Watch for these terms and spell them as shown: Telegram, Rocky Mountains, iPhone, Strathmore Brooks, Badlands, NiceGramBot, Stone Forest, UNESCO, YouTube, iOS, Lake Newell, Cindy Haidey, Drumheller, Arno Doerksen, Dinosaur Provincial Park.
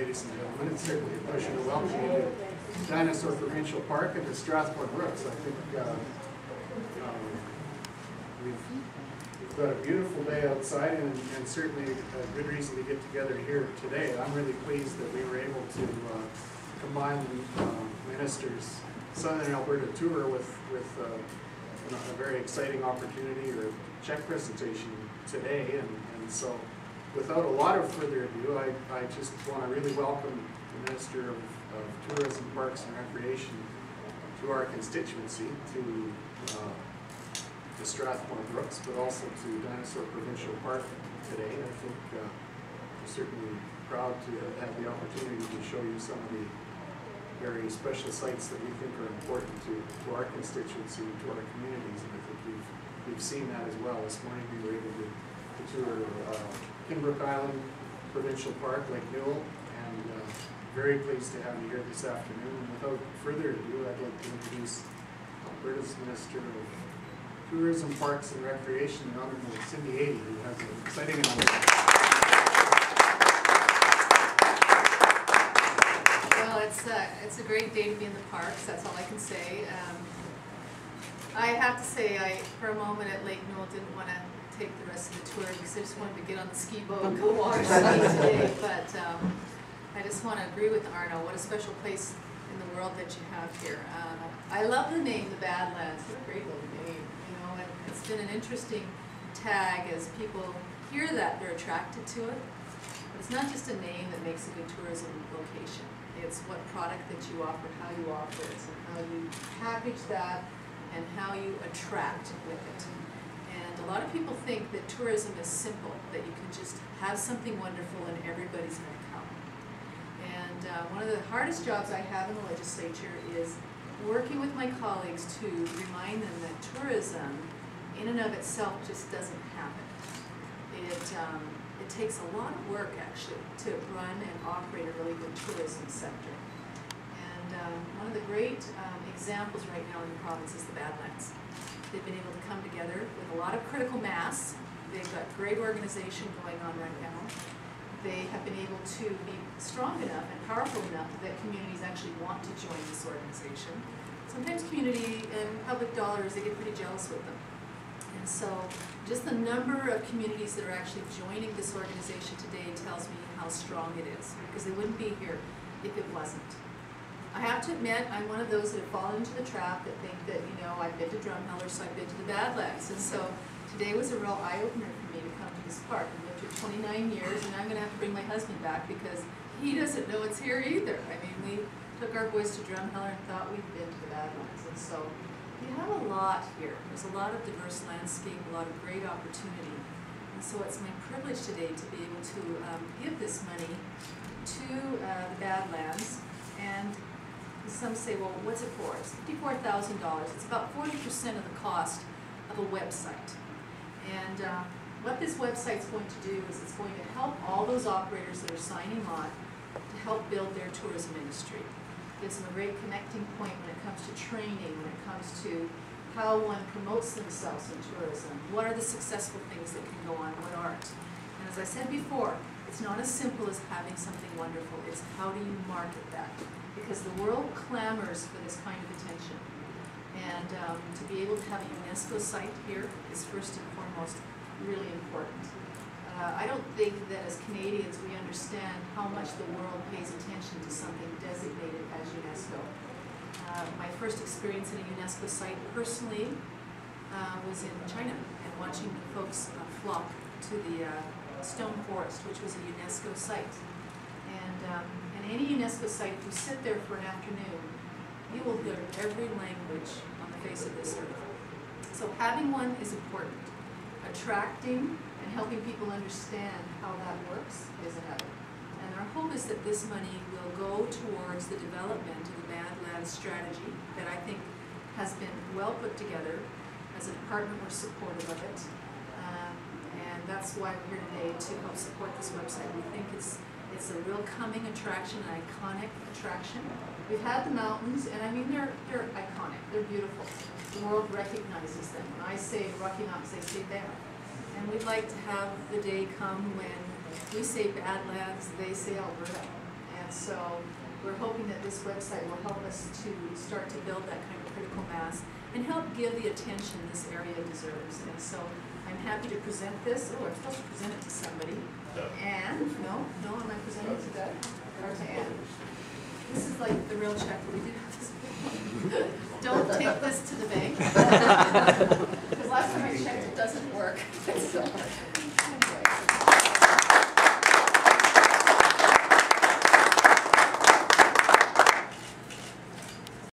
ladies and gentlemen. It's certainly a pleasure to welcome you to Dinosaur Provincial Park and to Strathmore Brooks. I think we've got a beautiful day outside and certainly a good reason to get together here today. I'm really pleased that we were able to combine the minister's Southern Alberta tour with a very exciting opportunity or check presentation today. And so without a lot of further ado, I just want to really welcome the Minister of Tourism, Parks and Recreation to our constituency, to Strathmore Brooks, but also to Dinosaur Provincial Park today. I think we're certainly proud to have the opportunity to show you some of the very special sites that we think are important to our constituency and to our communities, and I think we've seen that as well. This morning we were able to tour Pembroke Island Provincial Park, Lake Newell, and very pleased to have you here this afternoon. And without further ado, I'd like to introduce Alberta's Minister of Tourism, Parks and Recreation, the Honourable Cindy Haidey, who has an exciting announcement. It's a great day to be in the parks, that's all I can say. I have to say, for a moment at Lake Newell didn't want to take the rest of the tour because I just wanted to get on the ski boat and go water ski today, but I just want to agree with Arno, what a special place in the world that you have here. I love the name, the Badlands, it's a great little name, you know, and it's been an interesting tag as people hear that, they're attracted to it. But it's not just a name that makes a good tourism location. It's what product that you offer, how you offer it, and how you package that, and how you attract with it. And a lot of people think that tourism is simple, that you can just have something wonderful and everybody's going to come. And one of the hardest jobs I have in the legislature is working with my colleagues to remind them that tourism, in and of itself, just doesn't happen. It takes a lot of work, actually, to run and operate a really good tourism sector. And one of the great examples right now in the province is the Badlands. They've been able to come together with a lot of critical mass. They've got great organization going on right now. They have been able to be strong enough and powerful enough that communities actually want to join this organization. Sometimes community and public dollars, they get pretty jealous with them. And so just the number of communities that are actually joining this organization today tells me how strong it is, because they wouldn't be here if it wasn't. I have to admit, I'm one of those that have fallen into the trap that think that, you know, I've been to Drumheller, so I've been to the Badlands. And so today was a real eye-opener for me to come to this park. I've lived here 29 years, and I'm going to have to bring my husband back because he doesn't know it's here either. I mean, we took our boys to Drumheller and thought we'd been to the Badlands. And so we have a lot here. There's a lot of diverse landscape, a lot of great opportunity. And so it's my privilege today to be able to give this money to the Badlands. And some say, well, what's it for? It's $54,000. It's about 40% of the cost of a website. And what this website's going to do is it's going to help all those operators that are signing on to help build their tourism industry. Gives them a great connecting point when it comes to training, when it comes to how one promotes themselves in tourism. What are the successful things that can go on, what aren't? And as I said before, it's not as simple as having something wonderful. It's how do you market that? Because the world clamors for this kind of attention. And to be able to have a UNESCO site here is first and foremost really important. I don't think that as Canadians we understand how much the world pays attention to something designated as UNESCO. My first experience in a UNESCO site personally was in China and watching the folks flock to the Stone Forest, which was a UNESCO site. And any UNESCO site, if you sit there for an afternoon, you will learn every language on the face of this earth. So having one is important. Attracting and helping people understand how that works is another. And our hope is that this money will go towards the development of the Badlands strategy that I think has been well put together. As a department, we're supportive of it. And that's why we're here today, to help support this website. We think it's a real coming attraction, an iconic attraction. We've had the mountains, and I mean, they're iconic, they're beautiful. The world recognizes them. When I say Rocky Mountains, they say there. And we'd like to have the day come when we say Badlands, they say Alberta. And so we're hoping that this website will help us to start to build that kind of critical mass and help give the attention this area deserves. And so I'm happy to present this. Oh, I'm supposed to present it to somebody. And no, am I presenting to Doug or to Ann? This is like the real check that we did have this before. Don't take this to the bank. Because last time I checked, it doesn't work. So,